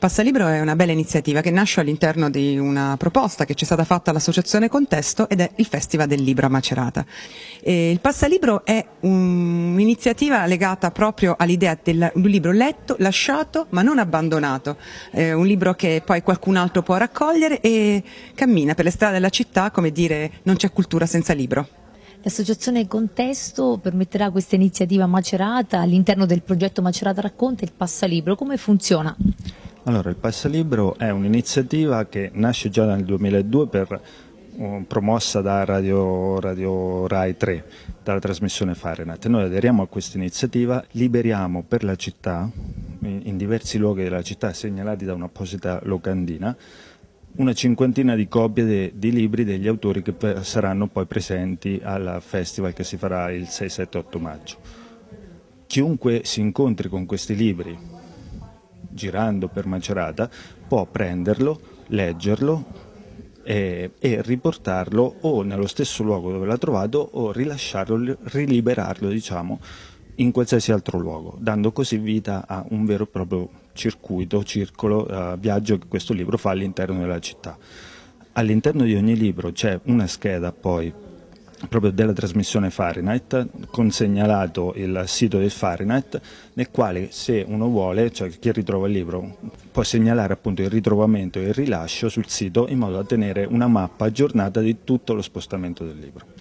Passalibro è una bella iniziativa che nasce all'interno di una proposta che ci è stata fatta all'associazione Contesto, ed è il Festival del Libro a Macerata. Il Passalibro è un'iniziativa legata proprio all'idea del libro letto, lasciato ma non abbandonato, un libro che poi qualcun altro può raccogliere e cammina per le strade della città, come dire, non c'è cultura senza libro. L'associazione Contesto permetterà questa iniziativa a Macerata all'interno del progetto Macerata Racconta il Passalibro. Come funziona? Allora, il Passalibro è un'iniziativa che nasce già nel 2002 promossa da Radio Rai 3, dalla trasmissione Fahrenheit. Noi aderiamo a questa iniziativa, liberiamo per la città, in diversi luoghi della città segnalati da un'apposita locandina, una cinquantina di copie di libri degli autori che saranno poi presenti al festival che si farà il 6-7-8 maggio. Chiunque si incontri con questi libri girando per Macerata può prenderlo, leggerlo e riportarlo o nello stesso luogo dove l'ha trovato o rilasciarlo, riliberarlo, diciamo, in qualsiasi altro luogo, dando così vita a un vero e proprio circuito, circolo, viaggio che questo libro fa all'interno della città. All'interno di ogni libro c'è una scheda poi proprio della trasmissione Fahrenheit, con segnalato il sito del Fahrenheit, nel quale se uno vuole, cioè chi ritrova il libro, può segnalare appunto il ritrovamento e il rilascio sul sito, in modo da tenere una mappa aggiornata di tutto lo spostamento del libro.